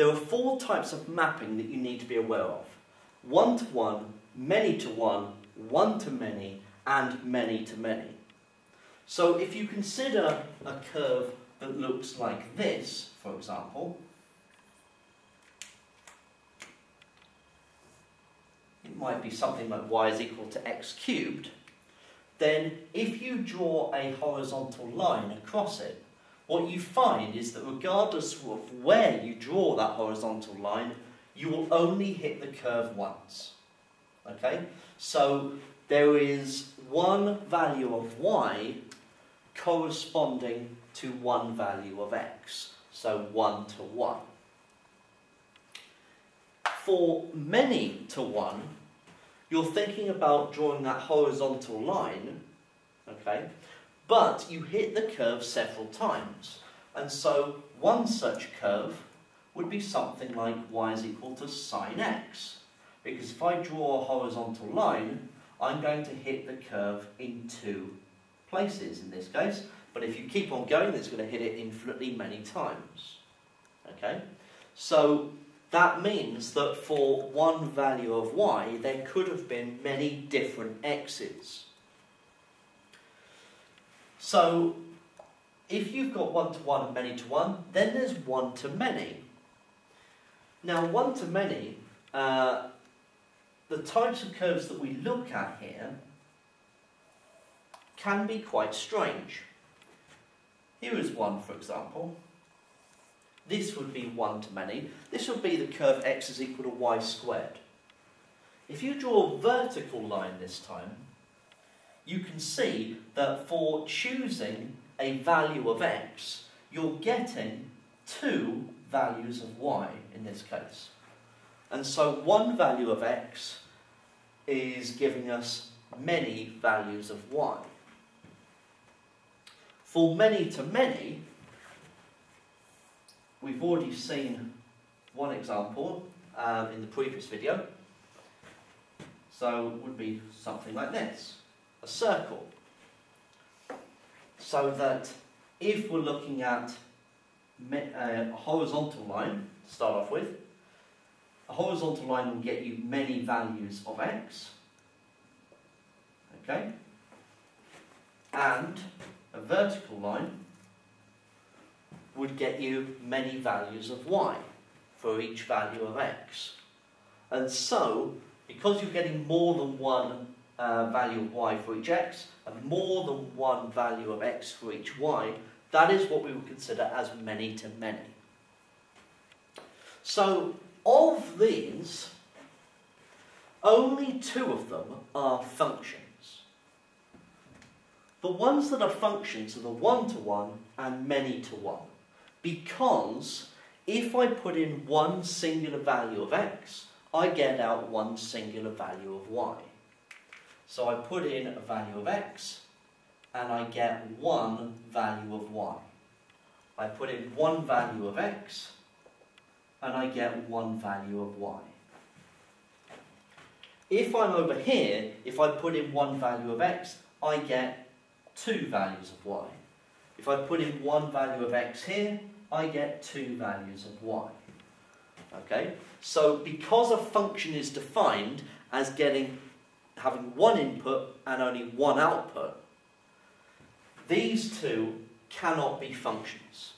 There are four types of mapping that you need to be aware of: one-to-one, many-to-one, one-to-many, and many-to-many. So if you consider a curve that looks like this, for example, it might be something like y is equal to x cubed, then if you draw a horizontal line across it, what you find is that regardless of where you draw that horizontal line, you will only hit the curve once. Okay? So there is one value of y corresponding to one value of x, so 1 to 1. For many to one, you're thinking about drawing that horizontal line, okay, but you hit the curve several times. And so one such curve would be something like y is equal to sine x. Because if I draw a horizontal line, I'm going to hit the curve in two places in this case. But if you keep on going, it's going to hit it infinitely many times. Okay? So that means that for one value of y, there could have been many different x's. So if you've got one-to-one and many-to-one, then there's one-to-many. Now, one-to-many, the types of curves that we look at here can be quite strange. Here is one, for example. This would be one-to-many. This would be the curve x is equal to y squared. If you draw a vertical line this time, you can see that for choosing a value of x, you're getting two values of y in this case. And so one value of x is giving us many values of y. For many-to-many, we've already seen one example in the previous video. So it would be something like this, a circle. So that if we're looking at a horizontal line, to start off with, a horizontal line will get you many values of x, okay? And a vertical line would get you many values of y for each value of x. And so, because you're getting more than one value of y for each x, and more than one value of x for each y, that is what we would consider as many to many. So, of these, only two of them are functions. The ones that are functions are the one-to-one and many-to-one, because if I put in one singular value of x, I get out one singular value of y. So I put in a value of x, and I get one value of y. I put in one value of x, and I get one value of y. If I'm over here, if I put in one value of x, I get two values of y. If I put in one value of x here, I get two values of y. Okay? So because a function is defined as having one input and only one output, these two cannot be functions.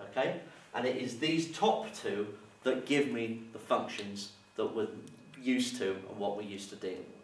Okay? And it is these top two that give me the functions that we're used to and what we're used to dealing with.